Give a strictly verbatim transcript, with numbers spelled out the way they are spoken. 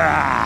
Ah!